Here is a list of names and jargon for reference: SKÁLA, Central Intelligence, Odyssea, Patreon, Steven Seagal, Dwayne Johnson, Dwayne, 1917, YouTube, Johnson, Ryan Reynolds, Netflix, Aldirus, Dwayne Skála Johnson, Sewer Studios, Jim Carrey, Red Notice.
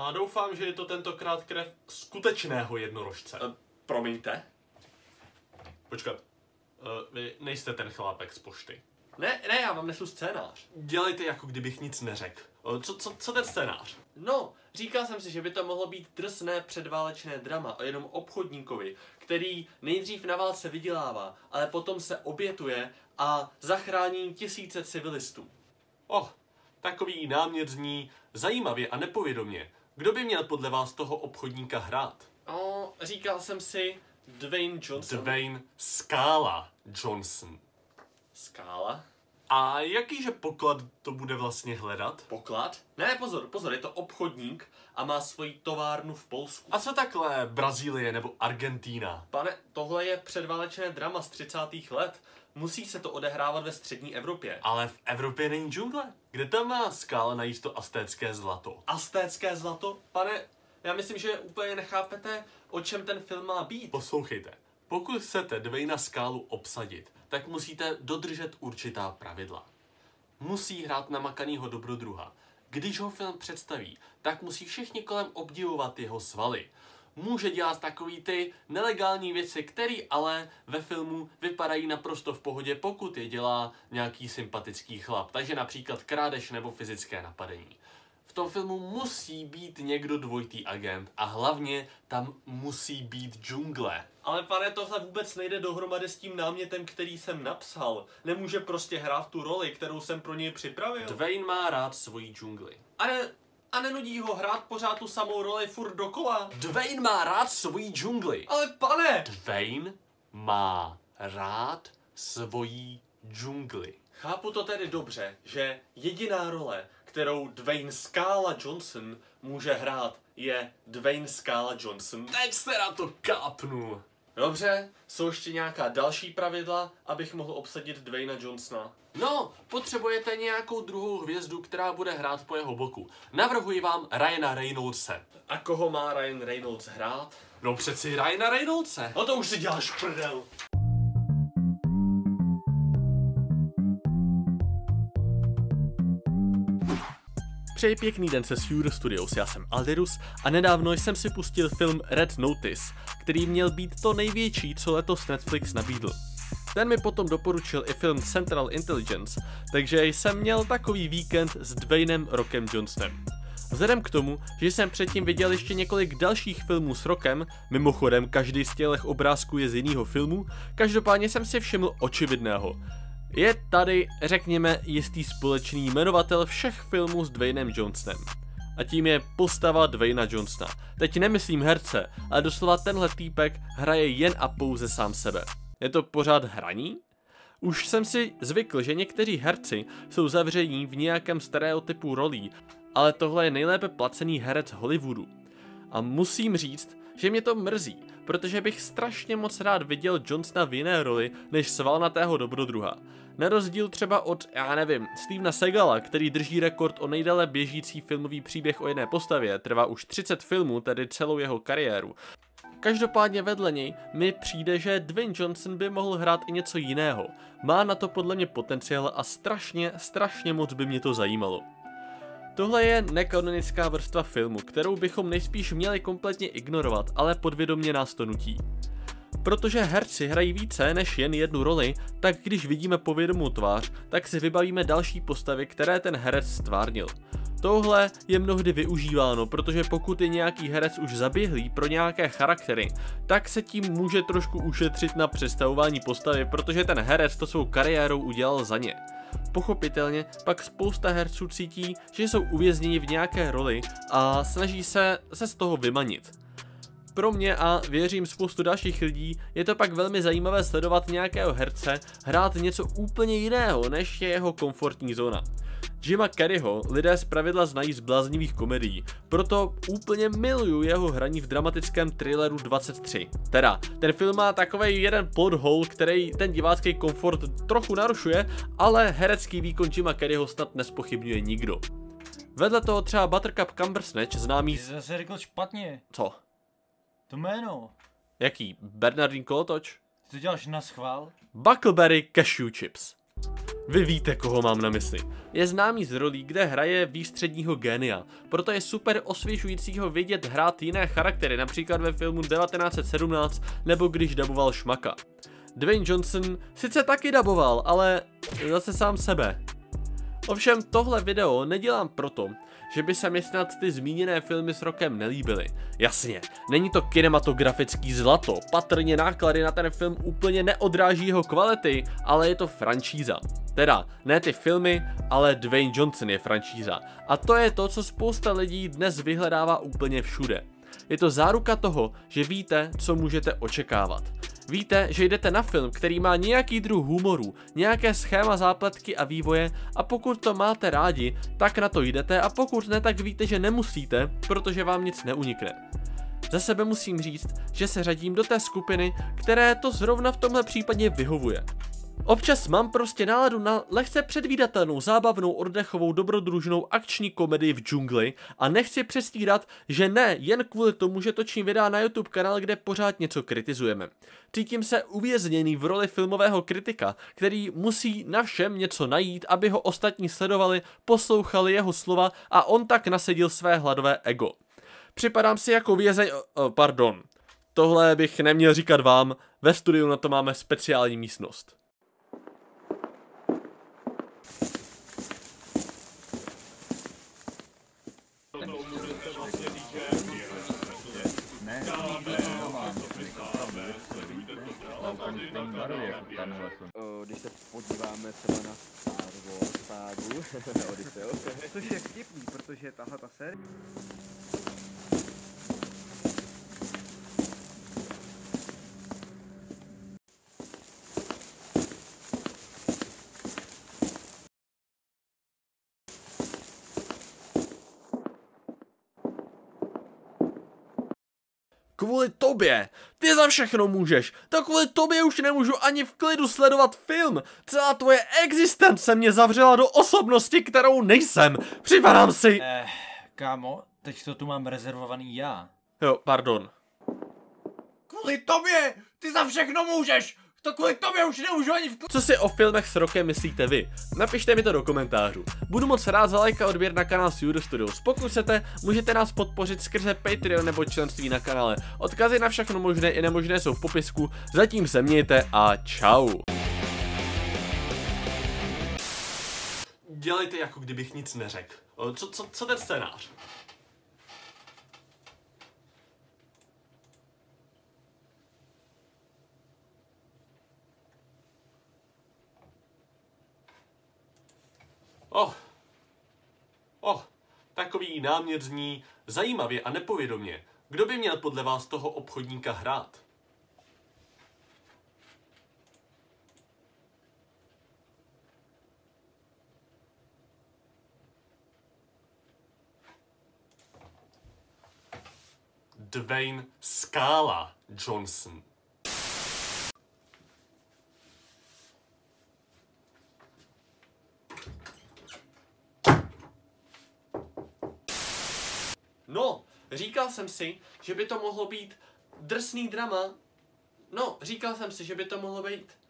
A doufám, že je to tentokrát krev skutečného jednorožce. Promiňte. Počkat. Vy nejste ten chlápek z pošty. Ne, já vám nesu scénář. Dělejte, jako kdybych nic neřekl. Co ten scénář? No, říkal jsem si, že by to mohlo být drsné předválečné drama o jednom obchodníkovi, který nejdřív na válce vydělává, ale potom se obětuje a zachrání tisíce civilistů. Takový námět zní zajímavě a nepovědomně. Kdo by měl podle vás toho obchodníka hrát? Říkal jsem si Dwayne Johnson. Dwayne Skála Johnson. Skála? A jakýže poklad to bude vlastně hledat? Poklad? Ne, pozor, je to obchodník a má svoji továrnu v Polsku. A co takhle Brazílie nebo Argentína? Pane, tohle je předválečné drama z 30. let. Musí se to odehrávat ve střední Evropě. Ale v Evropě není džungle. Kde tam má Skála najít to astécké zlato? Astécké zlato? Pane, já myslím, že úplně nechápete, o čem ten film má být. Poslouchejte, pokud chcete Dwayna Skálu obsadit, tak musíte dodržet určitá pravidla. Musí hrát namakanýho dobrodruha. Když ho film představí, tak musí všichni kolem obdivovat jeho svaly. Může dělat takový ty nelegální věci, které ale ve filmu vypadají naprosto v pohodě, pokud je dělá nějaký sympatický chlap. Takže například krádež nebo fyzické napadení. V tom filmu musí být někdo dvojitý agent a hlavně tam musí být džungle. Ale pane, tohle vůbec nejde dohromady s tím námětem, který jsem napsal. Nemůže prostě hrát tu roli, kterou jsem pro něj připravil. Dwayne má rád svoji džungli. A nenudí ho hrát pořád tu samou roli furt dokola. Dwayne má rád svoji džungli. Ale pane! Dwayne má rád svoji džungli. Chápu to tedy dobře, že jediná role, kterou Dwayne Skála Johnson může hrát, je Dwayne Skála Johnson. Teď se na to kápnu. Dobře, jsou ještě nějaká další pravidla, abych mohl obsadit Dwayna Johnsona? No, potřebujete nějakou druhou hvězdu, která bude hrát po jeho boku. Navrhuji vám Ryana Reynoldse. A koho má Ryan Reynolds hrát? No přeci Ryana Reynoldse. No to už si děláš prdel. Přeji pěkný den se Sewer Studios, já jsem Aldirus a nedávno jsem si pustil film Red Notice, který měl být to největší, co letos Netflix nabídl. Ten mi potom doporučil i film Central Intelligence, takže jsem měl takový víkend s Dwaynem Rockem Johnsonem. Vzhledem k tomu, že jsem předtím viděl ještě několik dalších filmů s Rockem, mimochodem každý z těch obrázků je z jiného filmu, každopádně jsem si všiml očividného. Je tady, řekněme, jistý společný jmenovatel všech filmů s Dwaynem Johnsonem. A tím je postava Dwayna Johnsona. Teď nemyslím herce, ale doslova tenhle týpek hraje jen a pouze sám sebe. Je to pořád hraní? Už jsem si zvykl, že někteří herci jsou zavření v nějakém stereotypu rolí, ale tohle je nejlépe placený herec Hollywoodu. A musím říct, že mě to mrzí, protože bych strašně moc rád viděl Johnsona v jiné roli, než svalnatého dobrodruha. Na rozdíl třeba od, já nevím, Stevena Seagala, který drží rekord o nejdéle běžící filmový příběh o jedné postavě, trvá už 30 filmů, tedy celou jeho kariéru. Každopádně vedle něj mi přijde, že Dwayne Johnson by mohl hrát i něco jiného. Má na to podle mě potenciál a strašně moc by mě to zajímalo. Tohle je nekanonická vrstva filmu, kterou bychom nejspíš měli kompletně ignorovat, ale podvědomě nás to nutí. Protože herci hrají více než jen jednu roli, tak když vidíme povědomou tvář, tak si vybavíme další postavy, které ten herec stvárnil. Tohle je mnohdy využíváno, protože pokud je nějaký herec už zaběhlý pro nějaké charaktery, tak se tím může trošku ušetřit na představování postavy, protože ten herec to svou kariérou udělal za ně. Pochopitelně pak spousta herců cítí, že jsou uvězněni v nějaké roli a snaží se z toho vymanit. Pro mě a věřím spoustu dalších lidí je to pak velmi zajímavé sledovat nějakého herce hrát něco úplně jiného, než je jeho komfortní zóna. Jima Carreyho lidé zpravidla znají z bláznivých komedií, proto úplně miluju jeho hraní v dramatickém thrilleru 23. Teda, ten film má takovej jeden plot hole, který ten divácký komfort trochu narušuje, ale herecký výkon Jima Carreyho snad nespochybňuje nikdo. Vedle toho třeba Buttercup Cumbersnatch známý... Ty zase řekl špatně. Co? To jméno. Jaký? Bernardín Kolotoč? Ty to děláš naschvál? Buckleberry Cashew Chips. Vy víte, koho mám na mysli. Je známý z rolí, kde hraje výstředního génia, proto je super osvěžující ho vidět hrát jiné charaktery, například ve filmu 1917 nebo když daboval Smaka. Dwayne Johnson sice taky daboval, ale zase sám sebe. Ovšem tohle video nedělám proto, že by se mi snad ty zmíněné filmy s rokem nelíbily. Jasně, není to kinematografický zlato, patrně náklady na ten film úplně neodráží jeho kvality, ale je to franšíza. Teda, ne ty filmy, ale Dwayne Johnson je franšíza. A to je to, co spousta lidí dnes vyhledává úplně všude. Je to záruka toho, že víte, co můžete očekávat. Víte, že jdete na film, který má nějaký druh humoru, nějaké schéma zápletky a vývoje, a pokud to máte rádi, tak na to jdete, a pokud ne, tak víte, že nemusíte, protože vám nic neunikne. Za sebe musím říct, že se řadím do té skupiny, které to zrovna v tomhle případě vyhovuje. Občas mám prostě náladu na lehce předvídatelnou, zábavnou, oddechovou, dobrodružnou akční komedii v džungli a nechci přestírat, že ne jen kvůli tomu, že točím videa na YouTube kanál, kde pořád něco kritizujeme. Cítím se uvězněný v roli filmového kritika, který musí na všem něco najít, aby ho ostatní sledovali, poslouchali jeho slova a on tak nasedil své hladové ego. Připadám si jako vězeň... Pardon, tohle bych neměl říkat vám, ve studiu na to máme speciální místnost. Když se podíváme třeba na Star Wars ságu, na Odysseu, což je vtipný, protože tahle ta série... Kvůli tobě, ty za všechno můžeš, tak kvůli tobě už nemůžu ani v klidu sledovat film, celá tvoje existence mě zavřela do osobnosti, kterou nejsem, připadám si... Kámo, teď to tu mám rezervovaný já. Jo, pardon. Kvůli tobě, ty za všechno můžeš, to kvůli tobě už nemůžu ani v klidu... Co si o filmech s rokem myslíte vy? Napište mi to do komentářů. Budu moc rád za like a odběr na kanál Sewer Studios. Pokud chcete, můžete nás podpořit skrze Patreon nebo členství na kanále. Odkazy na všechno možné i nemožné jsou v popisku. Zatím se mějte a čau. Dělejte, jako kdybych nic neřekl. Co ten scénář? Takový náměr zní zajímavě a nepovědomě. Kdo by měl podle vás toho obchodníka hrát? Dwayne Scala Johnson. No, říkal jsem si, že by to mohlo být drsný drama. No, říkal jsem si, že by to mohlo být...